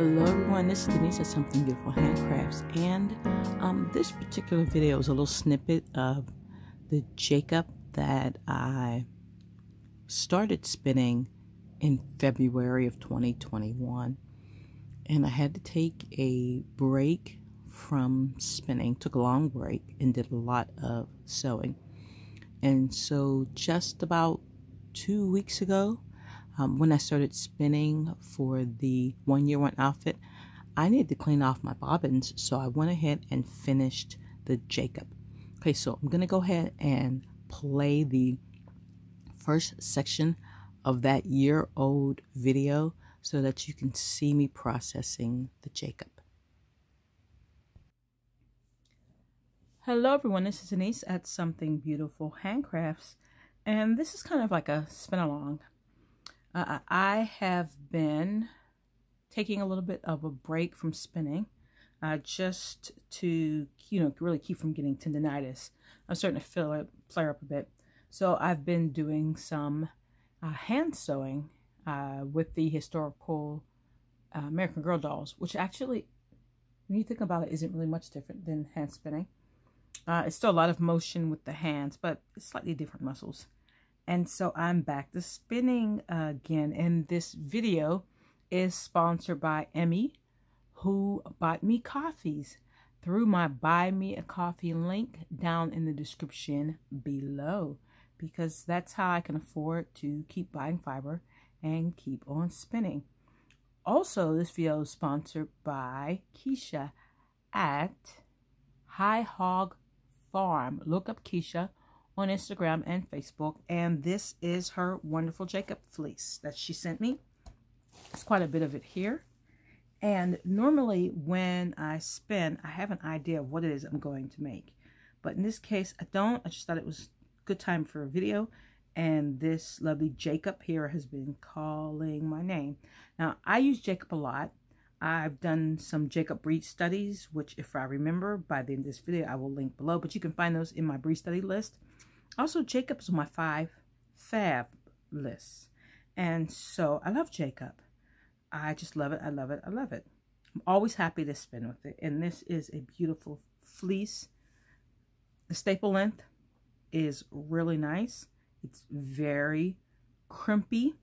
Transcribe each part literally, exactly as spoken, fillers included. Hello everyone, this is Denise at Something Beautiful Handcrafts, and um, this particular video is a little snippet of the Jacob that I started spinning in February of twenty twenty-one, and I had to take a break from spinning, took a long break and did a lot of sewing. And so just about two weeks ago, Um, when I started spinning for the one year one outfit, I needed to clean off my bobbins, so I went ahead and finished the Jacob. Okay, so I'm gonna go ahead and play the first section of that year old video so that you can see me processing the Jacob. Hello everyone, this is Denise at Something Beautiful Handcrafts, and this is kind of like a spin along. Uh, I have been taking a little bit of a break from spinning uh, just to, you know, really keep from getting tendinitis. I'm starting to feel it flare up a bit. So I've been doing some uh, hand sewing uh, with the historical uh, American Girl dolls, which actually, when you think about it, isn't really much different than hand spinning. Uh, it's still a lot of motion with the hands, but it's slightly different muscles. And so I'm back to spinning again, and this video is sponsored by Emmy, who bought me coffees through my Buy Me a Coffee link down in the description below, because that's how I can afford to keep buying fiber and keep on spinning. Also, this video is sponsored by Keisha at High Hog Farm. Look up Keisha on Instagram and Facebook, and this is her wonderful Jacob fleece that she sent me. It's quite a bit of it here, and normally when I spin I have an idea of what it is I'm going to make, but in this case I don't. I just thought it was a good time for a video, and this lovely Jacob here has been calling my name. Now, I use Jacob a lot. I've done some Jacob breed studies, which if I remember by the end of this video I will link below, but you can find those in my breed study list. Also, Jacob is on my five fab list, and so I love Jacob. I just love it, I love it, I love it. I'm always happy to spin with it, and this is a beautiful fleece. The staple length is really nice. It's very crimpy.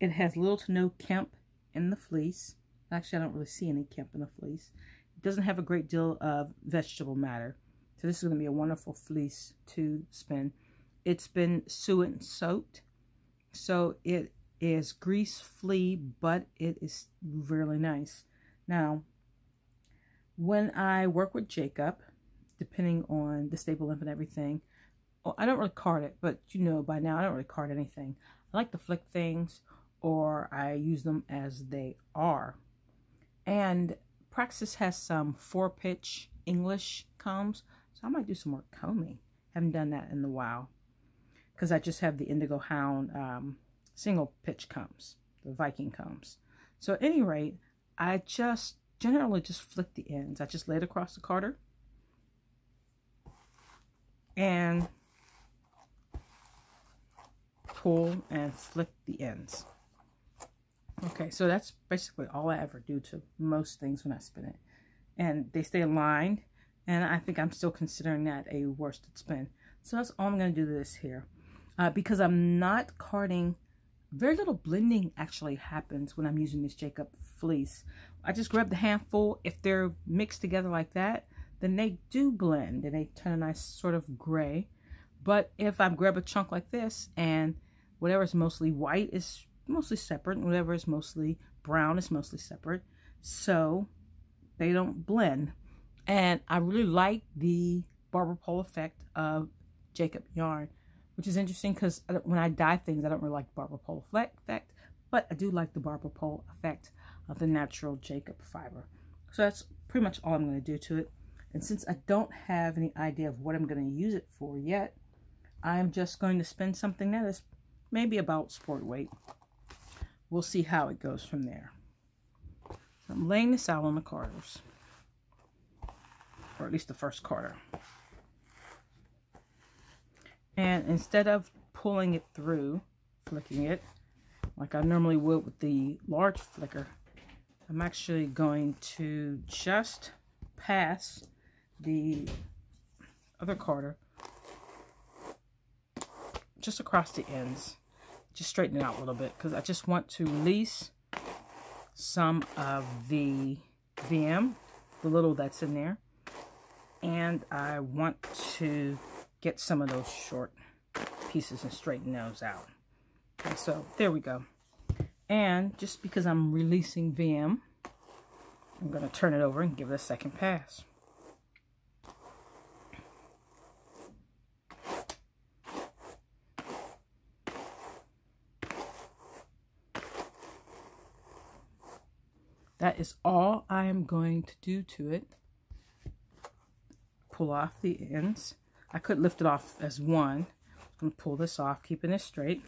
It has little to no kemp in the fleece. Actually, I don't really see any kemp in the fleece. It doesn't have a great deal of vegetable matter. So this is going to be a wonderful fleece to spin. It's been suet soaked, so it is grease flea, but it is really nice. Now, when I work with Jacob, depending on the staple length and everything, well, I don't really card it, but you know by now I don't really card anything. I like to flick things, or I use them as they are. And Praxis has some four pitch English combs, so I might do some more combing. Haven't done that in a while, because I just have the Indigo Hound um, single pitch combs, the Viking combs. So at any rate, I just generally just flick the ends. I just lay it across the carder and pull and flick the ends. Okay, so that's basically all I ever do to most things when I spin it. And they stay aligned, and I think I'm still considering that a worsted spin. So that's all I'm going to do to this here. Uh, because I'm not carding, very little blending actually happens when I'm using this Jacob fleece. I just grab the handful. If they're mixed together like that, then they do blend, and they turn a nice sort of gray. But if I grab a chunk like this, and whatever is mostly white is mostly separate, and whatever is mostly brown is mostly separate, so they don't blend. And I really like the barber pole effect of Jacob yarn, which is interesting because when I dye things I don't really like the barber pole effect, but I do like the barber pole effect of the natural Jacob fiber. So that's pretty much all I'm going to do to it. And since I don't have any idea of what I'm going to use it for yet, I'm just going to spin something that is maybe about sport weight. We'll see how it goes from there. So I'm laying this out on the carders, or at least the first carder. And instead of pulling it through, flicking it, like I normally would with the large flicker, I'm actually going to just pass the other quarter just across the ends. Just straighten it out a little bit because I just want to release some of the V M, the little that's in there. And I want to get some of those short pieces and straighten those out. Okay, so there we go. And just because I'm releasing V M, I'm going to turn it over and give it a second pass. That is all I am going to do to it. Pull off the ends. I could lift it off as one. I'm going to pull this off, keeping it straight.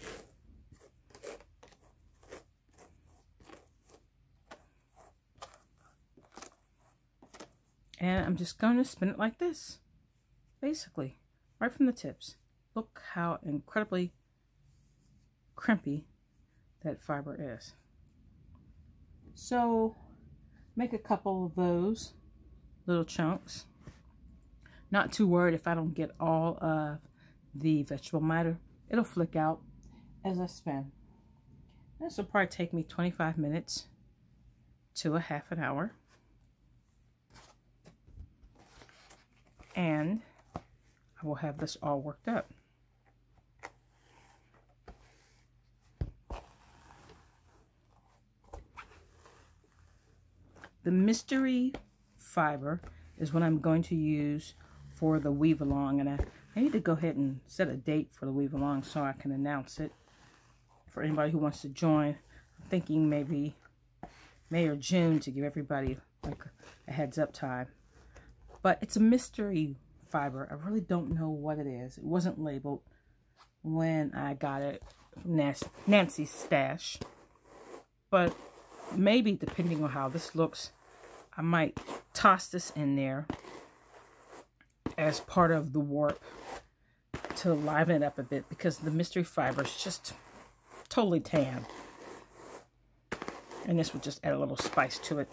And I'm just going to spin it like this, basically, right from the tips. Look how incredibly crimpy that fiber is. So make a couple of those little chunks. Not too worried if I don't get all of the vegetable matter. It'll flick out as I spin. This will probably take me twenty-five minutes to a half an hour. And I will have this all worked up. The mystery fiber is what I'm going to use for the weave along, and I, I need to go ahead and set a date for the weave along so I can announce it for anybody who wants to join. I'm thinking maybe May or June to give everybody like a heads up time. But it's a mystery fiber. I really don't know what it is. It wasn't labeled when I got it from Nancy's stash, but maybe depending on how this looks, I might toss this in there as part of the warp to liven it up a bit, because the mystery fiber is just totally tan. And this would just add a little spice to it.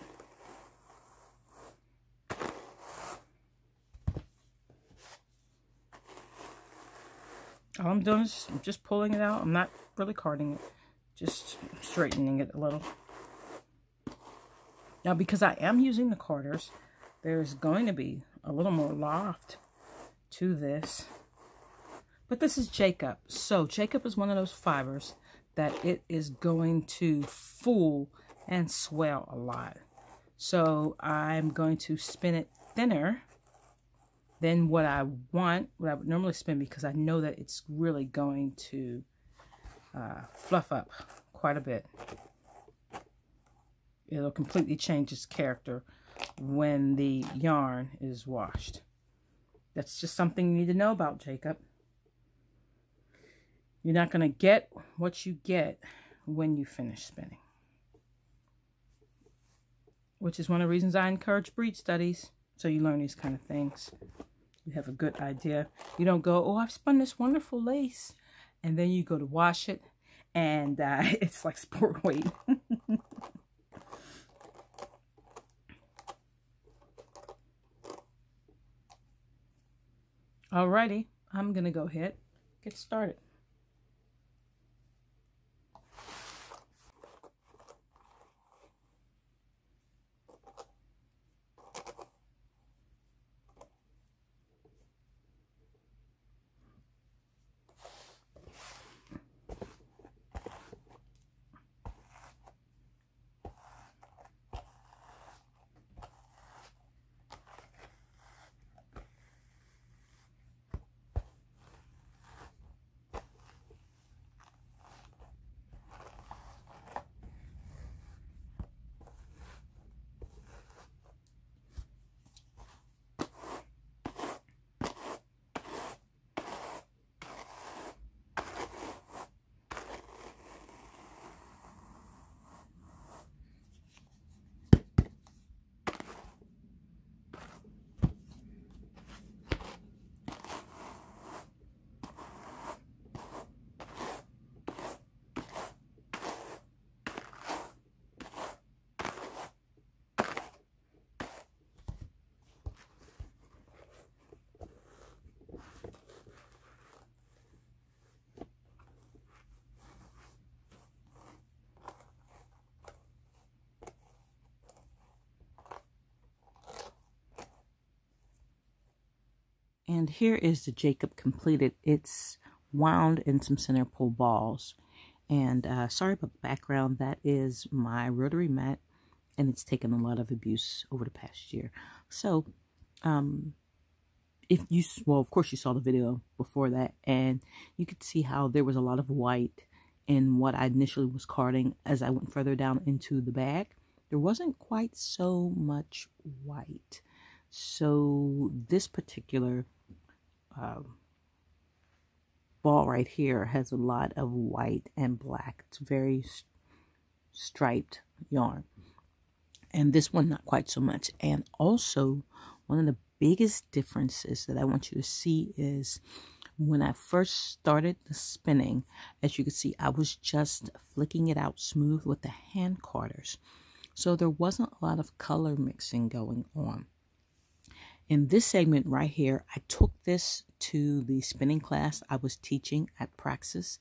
All I'm doing is just pulling it out. I'm not really carding it, just straightening it a little. Now, because I am using the carders, there's going to be a little more loft to this. But this is Jacob. So Jacob is one of those fibers that it is going to fool and swell a lot. So I'm going to spin it thinner than what I want, what I would normally spin, because I know that it's really going to uh, fluff up quite a bit. It'll completely change its character when the yarn is washed. That's just something you need to know about Jacob. You're not going to get what you get when you finish spinning, which is one of the reasons I encourage breed studies, so you learn these kind of things. You have a good idea. You don't go, oh, I've spun this wonderful lace, and then you go to wash it, and uh, it's like sport weight. Alrighty, I'm going to go ahead, get started. And here is the Jacob completed. It's wound in some center pole balls. And uh, sorry about the background, that is my rotary mat, and it's taken a lot of abuse over the past year. So, um, if you, well, of course you saw the video before that, and you could see how there was a lot of white in what I initially was carding. As I went further down into the bag, there wasn't quite so much white. So this particular uh, ball right here has a lot of white and black. It's very striped yarn. And this one, not quite so much. And also, one of the biggest differences that I want you to see is when I first started the spinning, as you can see, I was just flicking it out smooth with the hand carders. So there wasn't a lot of color mixing going on. In this segment right here, I took this to the spinning class I was teaching at Praxis,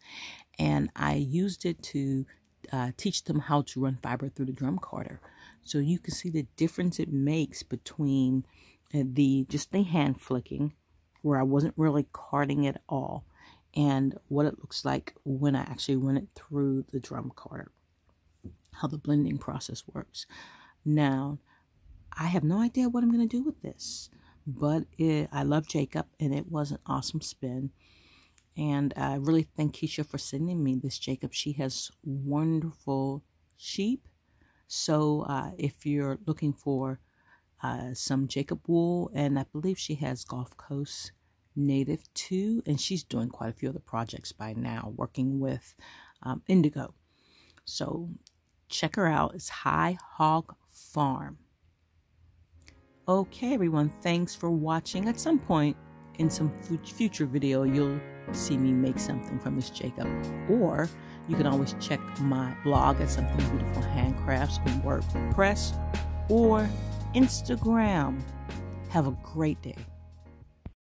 and I used it to uh, teach them how to run fiber through the drum carder. So you can see the difference it makes between the just the hand flicking, where I wasn't really carding at all, and what it looks like when I actually run it through the drum carder, how the blending process works. Now, I have no idea what I'm going to do with this, but it, I love Jacob, and it was an awesome spin. And I really thank Keisha for sending me this Jacob. She has wonderful sheep. So uh, if you're looking for uh, some Jacob wool, and I believe she has Gulf Coast native too, and she's doing quite a few other projects by now, working with um, Indigo. So check her out. It's High Hog Farm. Okay, everyone, thanks for watching. At some point in some future video, you'll see me make something from this Jacob. Or you can always check my blog at Something Beautiful Handcrafts on WordPress or Instagram. Have a great day.